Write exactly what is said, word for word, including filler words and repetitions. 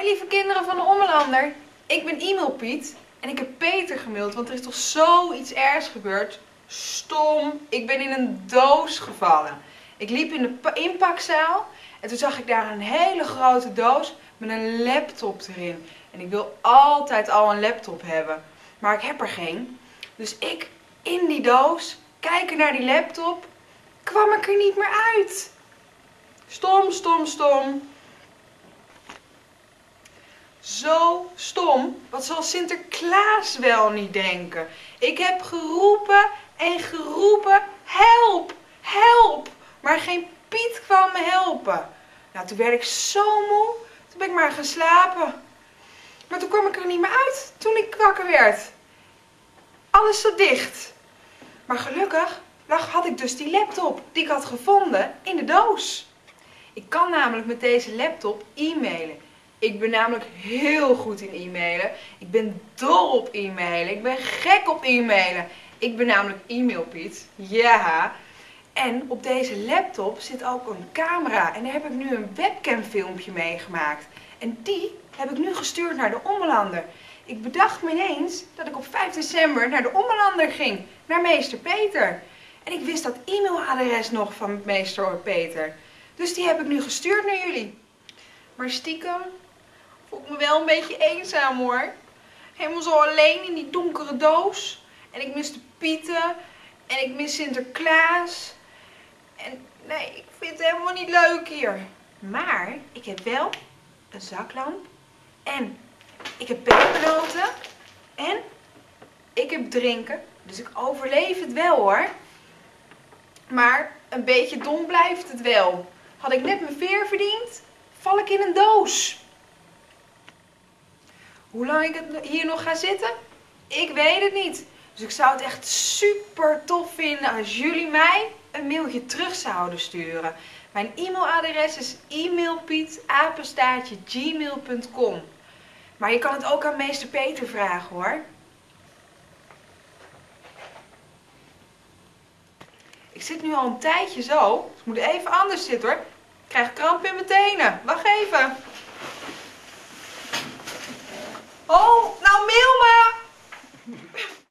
Hi lieve kinderen van de Ommelander, ik ben E-mailpiet en ik heb Peter gemaild, want er is toch zoiets ergs gebeurd. Stom, ik ben in een doos gevallen. Ik liep in de inpakzaal en toen zag ik daar een hele grote doos met een laptop erin. En ik wil altijd al een laptop hebben, maar ik heb er geen. Dus ik in die doos, kijken naar die laptop, kwam ik er niet meer uit. Stom, stom, stom. Zo stom, wat zal Sinterklaas wel niet denken? Ik heb geroepen en geroepen, help, help, maar geen Piet kwam me helpen. Nou, toen werd ik zo moe, toen ben ik maar gaan slapen. Maar toen kwam ik er niet meer uit, toen ik wakker werd. Alles zat dicht. Maar gelukkig lag, had ik dus die laptop die ik had gevonden in de doos. Ik kan namelijk met deze laptop e-mailen. Ik ben namelijk heel goed in e-mailen. Ik ben dol op e-mailen. Ik ben gek op e-mailen. Ik ben namelijk E-mailpiet. Ja. En op deze laptop zit ook een camera. En daar heb ik nu een webcamfilmpje mee gemaakt. En die heb ik nu gestuurd naar de Ommelander. Ik bedacht me ineens dat ik op vijf december naar de Ommelander ging. Naar meester Peter. En ik wist dat e-mailadres nog van meester Peter. Dus die heb ik nu gestuurd naar jullie. Maar stiekem voel ik me wel een beetje eenzaam hoor. Helemaal zo alleen in die donkere doos. En ik mis de Pieten. En ik mis Sinterklaas. En nee, ik vind het helemaal niet leuk hier. Maar ik heb wel een zaklamp. En ik heb pepernoten. En ik heb drinken. Dus ik overleef het wel hoor. Maar een beetje dom blijft het wel. Had ik net mijn veer verdiend, val ik in een doos. Hoe lang ik hier nog ga zitten? Ik weet het niet. Dus ik zou het echt super tof vinden als jullie mij een mailtje terug zouden sturen. Mijn e-mailadres is e-mailpiet apenstaartje gmail punt com. Maar je kan het ook aan meester Peter vragen hoor. Ik zit nu al een tijdje zo. Dus ik moet even anders zitten hoor. Ik krijg kramp in mijn tenen. Wacht even. Oh, nou mail me!